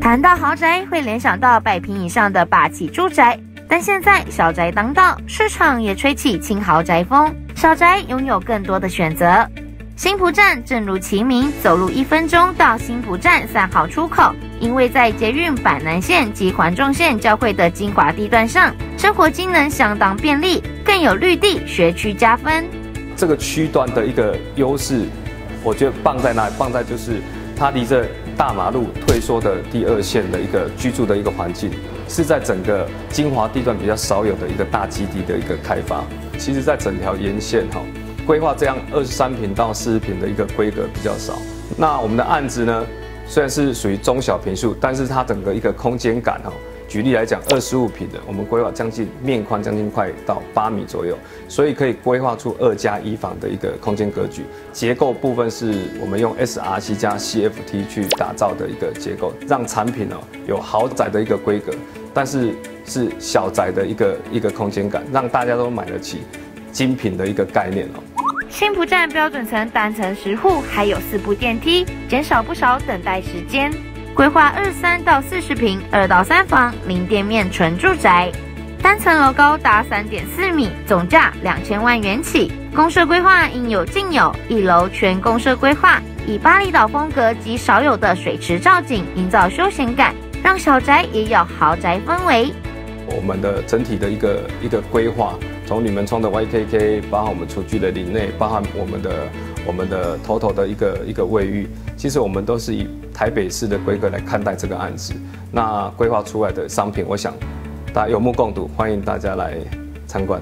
谈到豪宅，会联想到100平以上的霸气住宅，但现在小宅当道，市场也吹起轻豪宅风，小宅拥有更多的选择。新埔站正如其名，走路1分钟到新埔站3号出口。因为在捷运板南线及环状线交汇的精华地段上，生活机能相当便利，更有绿地学区加分。这个区段的一个优势，我觉得棒在哪里？棒在就是它离着大马路退缩的第2线的一个居住的一个环境，是在整个精华地段比较少有的一个大基地的一个开发。其实，在整条沿线哈，规划这样23平到40平的一个规格比较少。那我们的案子呢，虽然是属于中小坪数，但是它整个一个空间感哈。举例来讲，25平的我们规划将近面宽将近快到8米左右，所以可以规划出2+1房的一个空间格局。结构部分是我们用 SRC+CFT 去打造的一个结构，让产品哦有豪宅的一个规格，但是是小宅的一个空间感，让大家都买得起精品的一个概念哦。新埔站标准层单层10户，还有4部电梯，减少不少等待时间。规划23到40平，2到3房，0店面，纯住宅，单层楼高达3.4米，总价2000万元起。公社规划应有尽有，1楼全公社规划，以巴厘岛风格及少有的水池造景，营造休闲感，让小宅也有豪宅氛围。我们的整体的一个规划，从你们冲的 YKK， 包含我们厨具的林内，包含我们的头的一个卫浴，其实我们都是以台北市的规格来看待这个案子。那规划出来的商品，我想大家有目共睹，欢迎大家来参观。